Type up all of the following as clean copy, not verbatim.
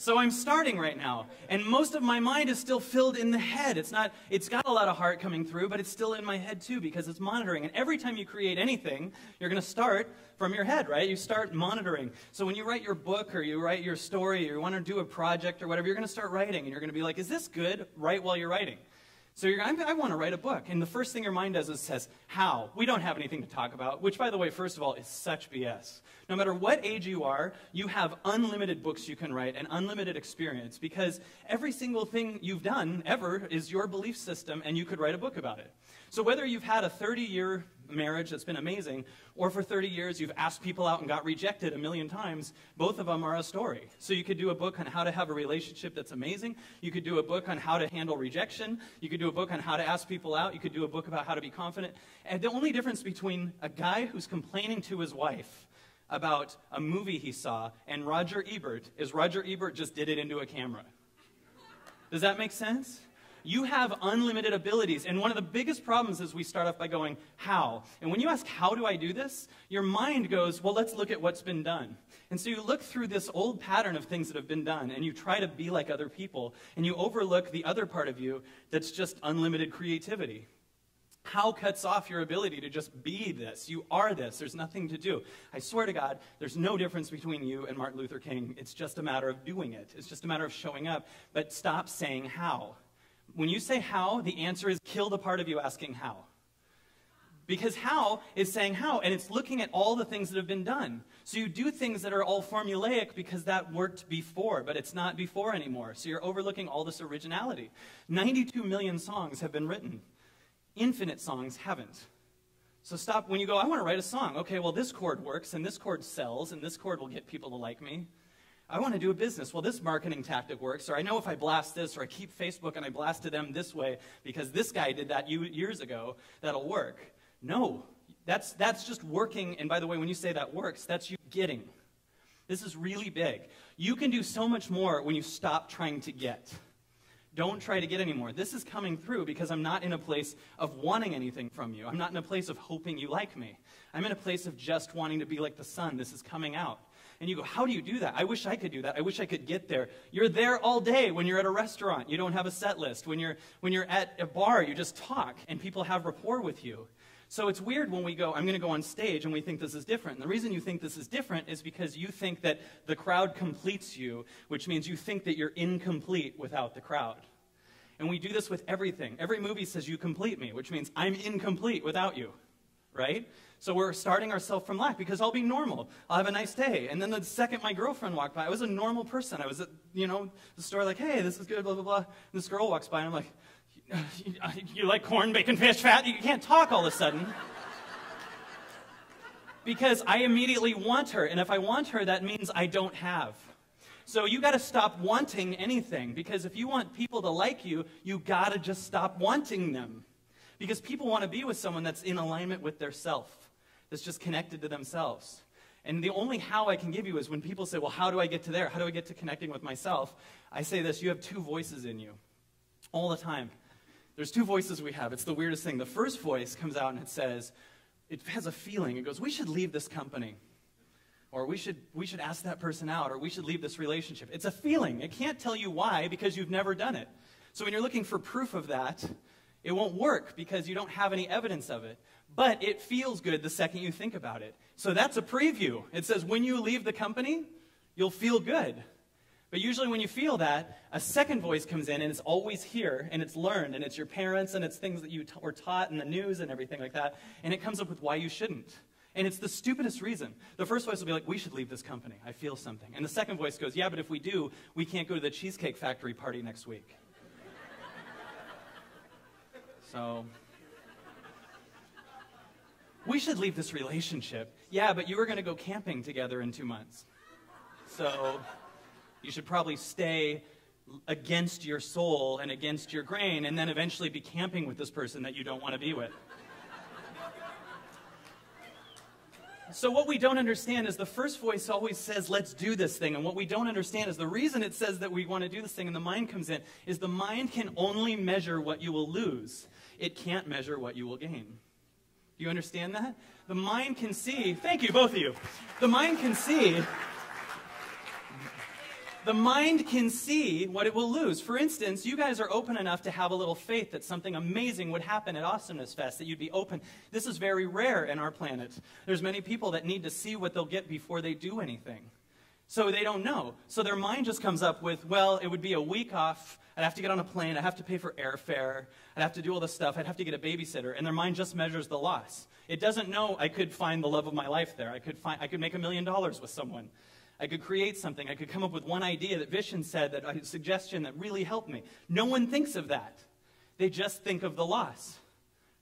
So I'm starting right now, and most of my mind is still filled in the head. It's got a lot of heart coming through, but it's still in my head too, because it's monitoring. And every time you create anything, you're going to start from your head, right? You start monitoring. So when you write your book or you write your story or you want to do a project or whatever, you're going to start writing, and you're going to be like, is this good? Write while you're writing. So I want to write a book, and the first thing your mind does is says, how? We don't have anything to talk about, which, by the way, first of all, is such BS. No matter what age you are, you have unlimited books you can write and unlimited experience, because every single thing you've done ever is your belief system, and you could write a book about it. So whether you've had a 30-year marriage that's been amazing, or for 30 years you've asked people out and got rejected a million times, both of them are a story. So you could do a book on how to have a relationship that's amazing, you could do a book on how to handle rejection, you could do a book on how to ask people out, you could do a book about how to be confident. And the only difference between a guy who's complaining to his wife about a movie he saw and Roger Ebert is Roger Ebert just did it into a camera. Does that make sense? You have unlimited abilities, and one of the biggest problems is we start off by going, how? And when you ask, how do I do this? Your mind goes, well, let's look at what's been done. And so you look through this old pattern of things that have been done, and you try to be like other people, and you overlook the other part of you that's just unlimited creativity. How cuts off your ability to just be this. You are this. There's nothing to do. I swear to God, there's no difference between you and Martin Luther King. It's just a matter of doing it. It's just a matter of showing up, but stop saying how. When you say how, the answer is kill the part of you asking how. Because how is saying how, and it's looking at all the things that have been done. So you do things that are all formulaic because that worked before, but it's not before anymore. So you're overlooking all this originality. 92 million songs have been written. Infinite songs haven't. So stop when you go, I want to write a song. Okay, well, this chord works, and this chord sells, and this chord will get people to like me. I want to do a business. Well, this marketing tactic works, or I know if I blast this, or I keep Facebook and I blast to them this way because this guy did that years ago, that'll work. No, that's just working, and by the way, when you say that works, that's you getting. This is really big. You can do so much more when you stop trying to get. Don't try to get anymore. This is coming through because I'm not in a place of wanting anything from you. I'm not in a place of hoping you like me. I'm in a place of just wanting to be like the sun. This is coming out. And you go, how do you do that? I wish I could do that. I wish I could get there. You're there all day when you're at a restaurant. You don't have a set list. When you're at a bar, you just talk, and people have rapport with you. So it's weird when we go, I'm going to go on stage, and we think this is different. And the reason you think this is different is because you think that the crowd completes you, which means you think that you're incomplete without the crowd. And we do this with everything. Every movie says you complete me, which means I'm incomplete without you, right? So we're starting ourselves from lack because I'll be normal. I'll have a nice day. And then the second my girlfriend walked by, I was a normal person. I was at, you know, the store like, hey, this is good, blah, blah, blah. And this girl walks by and I'm like, you like corn, bacon, fish, fat? You can't talk all of a sudden. Because I immediately want her. And if I want her, that means I don't have. So you got to stop wanting anything, because if you want people to like you, you got to just stop wanting them. Because people want to be with someone that's in alignment with their self, that's just connected to themselves. And the only how I can give you is when people say, well, how do I get to there? How do I get to connecting with myself? I say this, you have two voices in you all the time. There's two voices we have. It's the weirdest thing. The first voice comes out and it says, it has a feeling. It goes, we should leave this company. Or we should ask that person out. Or we should leave this relationship. It's a feeling. It can't tell you why because you've never done it. So when you're looking for proof of that, it won't work because you don't have any evidence of it. But it feels good the second you think about it. So that's a preview. It says when you leave the company, you'll feel good. But usually when you feel that, a second voice comes in and it's always here and it's learned and it's your parents and it's things that you were taught in the news and everything like that. And it comes up with why you shouldn't. And it's the stupidest reason. The first voice will be like, we should leave this company. I feel something. And the second voice goes, yeah, but if we do, we can't go to the Cheesecake Factory party next week. So, we should leave this relationship. Yeah, but you were going to go camping together in 2 months. So, you should probably stay against your soul and against your grain and then eventually be camping with this person that you don't want to be with. So what we don't understand is the first voice always says, let's do this thing. And what we don't understand is the reason it says that we want to do this thing and the mind comes in is the mind can only measure what you will lose. It can't measure what you will gain. Do you understand that? The mind can see, thank you, both of you. The mind can see, The mind can see what it will lose. For instance, you guys are open enough to have a little faith that something amazing would happen at Awesomeness Fest, that you'd be open. This is very rare in our planet. There's many people that need to see what they'll get before they do anything. So they don't know. So their mind just comes up with, well, it would be a week off. I'd have to get on a plane. I'd have to pay for airfare. I'd have to do all this stuff. I'd have to get a babysitter. And their mind just measures the loss. It doesn't know I could find the love of my life there. I could make $1 million with someone. I could create something. I could come up with one idea that Vishen said, that a suggestion that really helped me. No one thinks of that. They just think of the loss.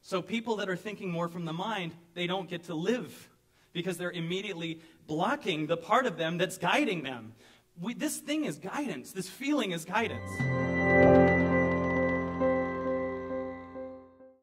So people that are thinking more from the mind, they don't get to live because they're immediately blocking the part of them that's guiding them. This thing is guidance. This feeling is guidance.